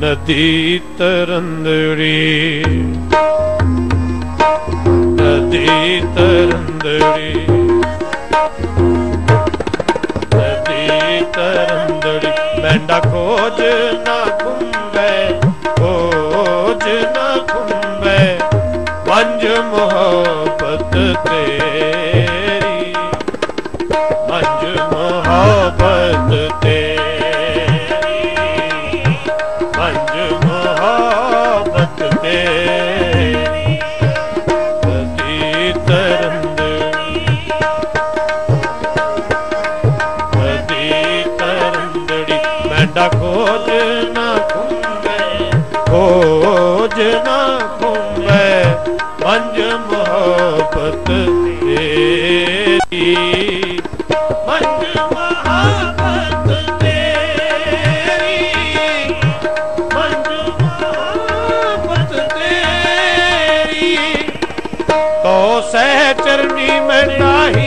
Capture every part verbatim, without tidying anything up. नदी तरंदड़ी नदी तरंदड़ी नदी तरंदड़ी लैंडा खोज ना खुंबे खोज ना खुंबे मंझ मोहब्बत तेरी मंझ मोहब्बत तेरी खोज ना खुंबे खोज ना खुंबे मंझ मोहब्बत तेरी मंझ मोहब्बत तेरी मंझ मोहब्बत तेरी तो सह चरनी में नाही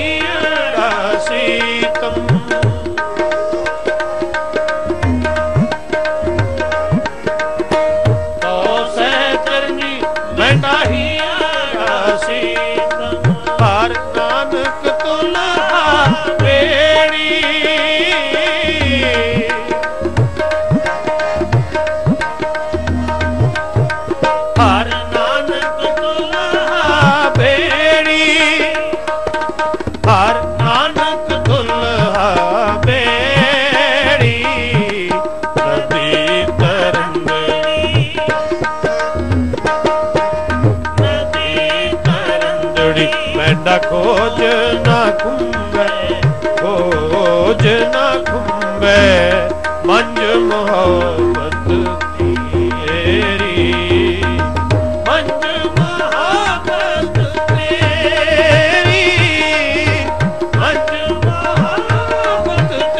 खोज ना खुंबे खोज ना खुंबे मंझ मोहब्बत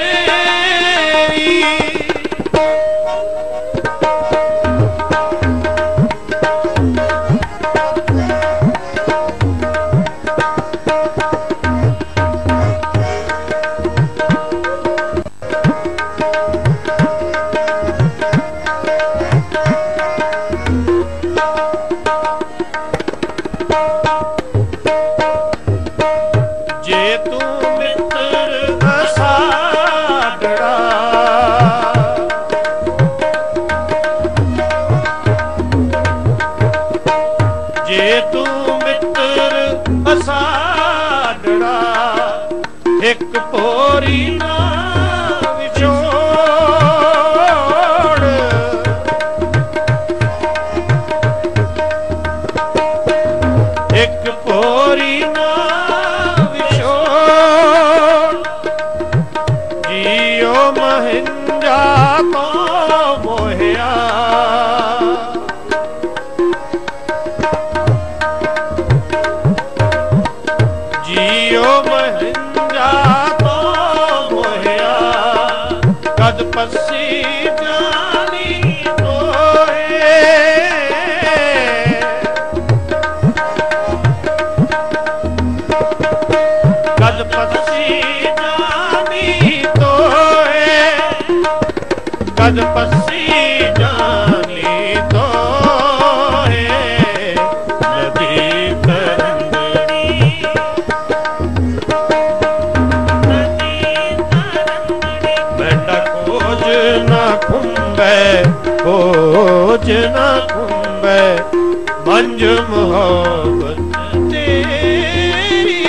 तेरी मंझ मोहब्बत तेरी मंझ मोहब्बत तेरी एक पोरी ना विछोड़ एक पोरी ना विछोड़ जियो महिंजा को मोहिया जियो महिंजा तो मोहिया कद पसी जानी तोहे कद पसी जानी तोहे कद पसी जानी तोहे खोज ना खुंबे मंझ मोहब्बत तेरी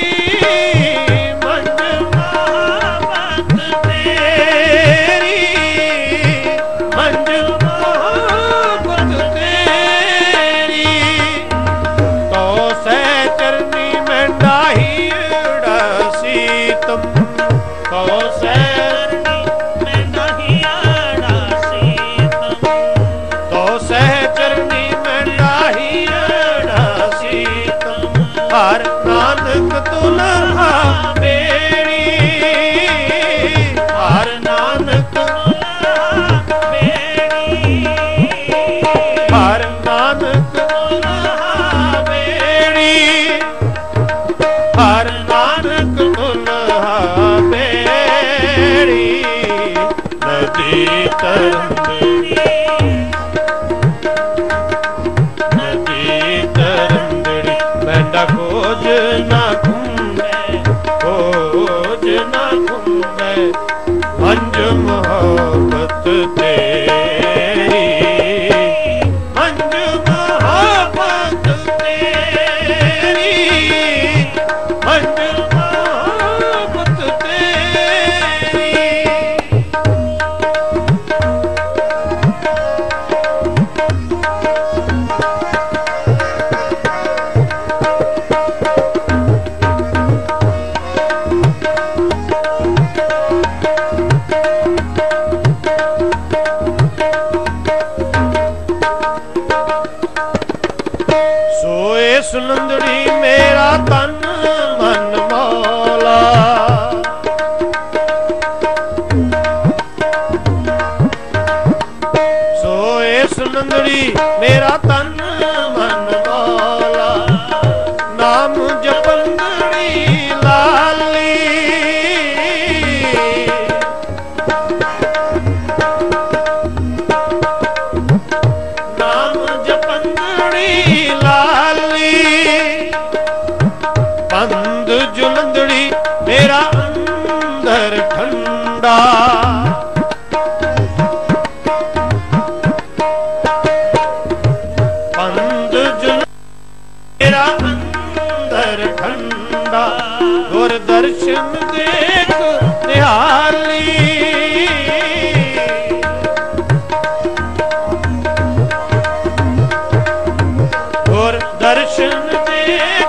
मंझ मोहब्बत तेरी मंझ मोहब्बत तेरी तो से चरनी में डाही उड़ासी तुम तो से हर नानक तुलहा बेड़ी हर नानक तुलहा बेड़ी हर नानक तुलहा बेड़ी हर नानक तुलहा बेड़ी नदी तरंदड़ी। खोज ना घूमे खोज ना घूमे मंझ मोहब्बत तेरी मंझ मोहब्बत तेरी मंझ मोहब्बत तेरी। सुलंदड़ी मेरा तन मन मौला सोए सुलंदड़ी मेरा तन मन मौला नाम जपंदड़ी लाली नाम जपंदड़ी लाली बंद जुलंदड़ी मेरा अंदर ठंडा बंद जुलंदड़ी मेरा अंदर ठंडा और दर्शन देख निहाली और दर्शन देख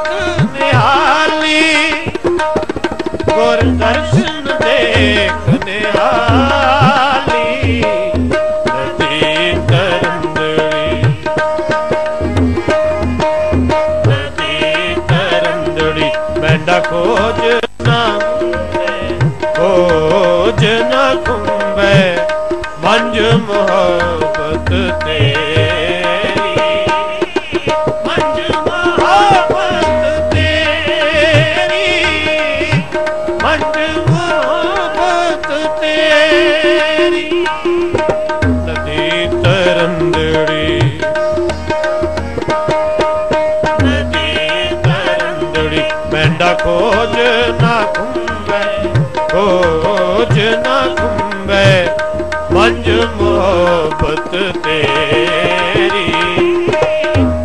और दर्शन देखने आली नदी तरंदड़ी नदी तरंदड़ी मेंढा खोज ना खोज ना खुंबे मंझ मोहब्बत तेरी मेंढा खोज ना घूमे खोज ना घूमे मंझ मोहब्बत तेरी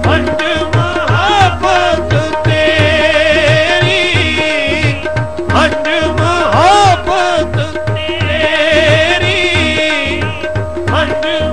मंझ मोहब्बत तेरी मंझ मोहब्बत तेरी मंझ